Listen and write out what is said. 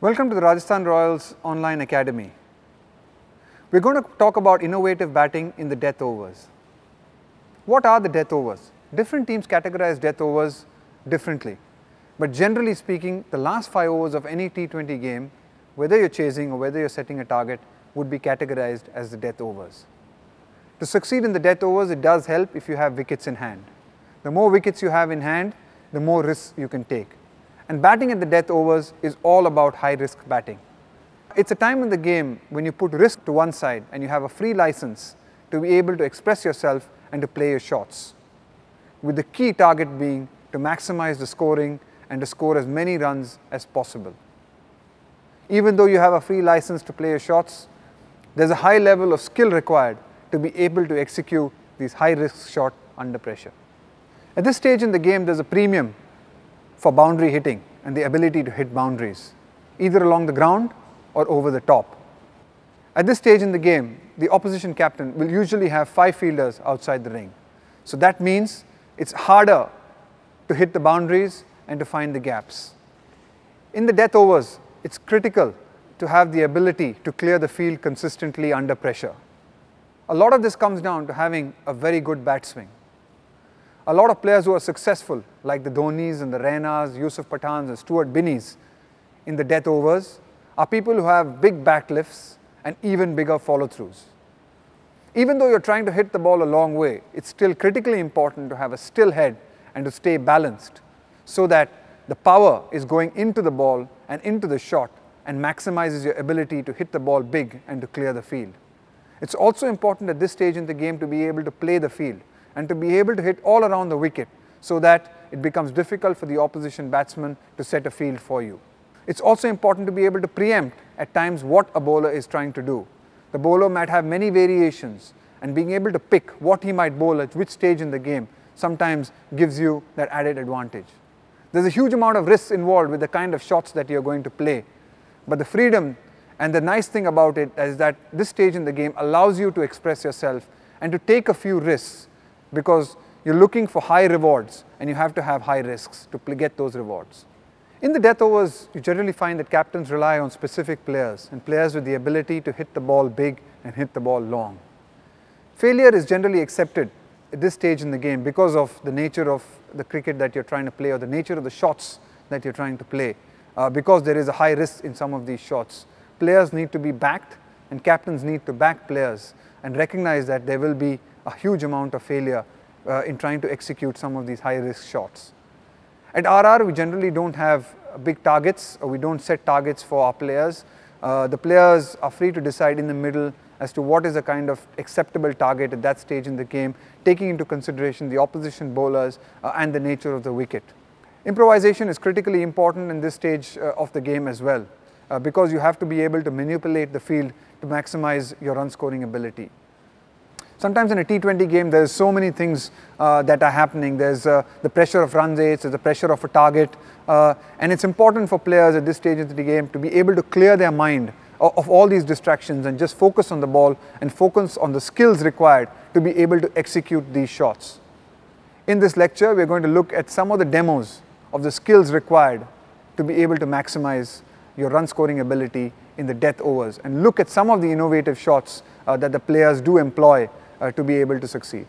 Welcome to the Rajasthan Royals Online Academy. We're going to talk about innovative batting in the death overs. What are the death overs? Different teams categorize death overs differently. But generally speaking, the last 5 overs of any T20 game, whether you're chasing or whether you're setting a target, would be categorized as the death overs. To succeed in the death overs, it does help if you have wickets in hand. The more wickets you have in hand, the more risks you can take. And batting at the death overs is all about high-risk batting. It's a time in the game when you put risk to one side and you have a free license to be able to express yourself and to play your shots, with the key target being to maximize the scoring and to score as many runs as possible. Even though you have a free license to play your shots, there's a high level of skill required to be able to execute these high-risk shots under pressure. At this stage in the game, there's a premium for boundary hitting and the ability to hit boundaries, either along the ground or over the top. At this stage in the game, the opposition captain will usually have 5 fielders outside the ring. So that means it's harder to hit the boundaries and to find the gaps. In the death overs, it's critical to have the ability to clear the field consistently under pressure. A lot of this comes down to having a very good bat swing. A lot of players who are successful, like the Dhonis and the Rainas, Yusuf Patans and Stuart Binneys in the death overs, are people who have big bat lifts and even bigger follow-throughs. Even though you're trying to hit the ball a long way, it's still critically important to have a still head and to stay balanced so that the power is going into the ball and into the shot and maximizes your ability to hit the ball big and to clear the field. It's also important at this stage in the game to be able to play the field and to be able to hit all around the wicket so that it becomes difficult for the opposition batsman to set a field for you. It's also important to be able to preempt at times what a bowler is trying to do. The bowler might have many variations, and being able to pick what he might bowl at which stage in the game sometimes gives you that added advantage. There's a huge amount of risks involved with the kind of shots that you're going to play, but the freedom and the nice thing about it is that this stage in the game allows you to express yourself and to take a few risks, because you're looking for high rewards and you have to have high risks to get those rewards. In the death overs, you generally find that captains rely on specific players and players with the ability to hit the ball big and hit the ball long. Failure is generally accepted at this stage in the game because of the nature of the cricket that you're trying to play or the nature of the shots that you're trying to play, because there is a high risk in some of these shots. Players need to be backed and captains need to back players and recognize that there will be a huge amount of failure in trying to execute some of these high-risk shots. At RR, we generally don't have big targets, or we don't set targets for our players. The players are free to decide in the middle as to what is a kind of acceptable target at that stage in the game, taking into consideration the opposition bowlers and the nature of the wicket. Improvisation is critically important in this stage of the game as well, because you have to be able to manipulate the field to maximize your run scoring ability. Sometimes in a T20 game, there's so many things that are happening. There's the pressure of run rates, there's the pressure of a target, and it's important for players at this stage of the game to be able to clear their mind of all these distractions and just focus on the ball and focus on the skills required to be able to execute these shots. In this lecture, we're going to look at some of the demos of the skills required to be able to maximize your run scoring ability in the death overs and look at some of the innovative shots that the players do employ to be able to succeed.